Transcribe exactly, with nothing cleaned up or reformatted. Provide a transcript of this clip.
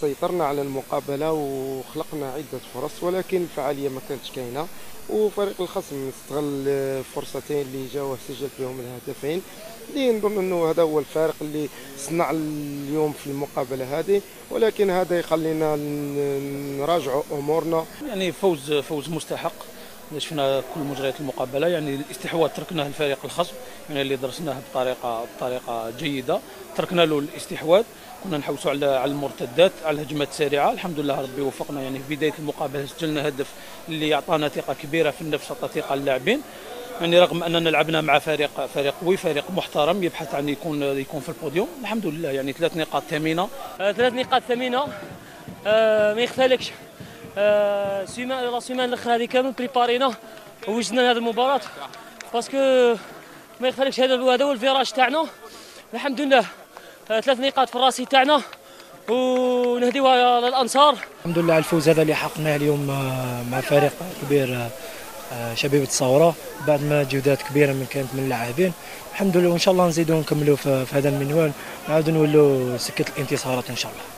سيطرنا على المقابله وخلقنا عده فرص، ولكن الفعاليه ما كانتش كاينه، وفريق الخصم استغل فرصتين اللي جاوه سجل فيهم الهدفين، اللي نظن انه هذا هو الفارق اللي صنع اليوم في المقابله هذه. ولكن هذا يخلينا نراجعوا امورنا، يعني فوز فوز مستحق. شفنا كل مجريات المقابله، يعني الاستحواذ تركناه لفريق الخصم، يعني اللي درسناه بطريقه بطريقه جيده، تركنا له الاستحواذ، كنا نحوسوا على على المرتدات، على الهجمات السريعه. الحمد لله ربي وفقنا، يعني في بدايه المقابله سجلنا هدف اللي اعطانا ثقه كبيره في النفس، اعطى ثقه للاعبين، يعني رغم اننا لعبنا مع فريق فريق قوي، فريق محترم يبحث عن يكون يكون في البوديوم. الحمد لله، يعني ثلاث نقاط ثمينه، ثلاث نقاط ثمينه آه ما يختلكش. أه سيمان لا سيمان الاخر هذه كامل بريبارينا ووجدنا لهذه المباراه، باسكو ما يخليكش هذا هذا هو الفيراج تاعنا. الحمد لله ثلاث نقاط في الراسي تاعنا ونهديوها للانصار. الحمد لله على الفوز هذا اللي حققناه اليوم مع فريق كبير شبيبة الساورة، بعد ما جهودات كبيره من كانت من اللاعبين. الحمد لله، وان شاء الله نزيدو نكملوا في هذا المنوال، نعاودو نولوا سكه الانتصارات ان شاء الله.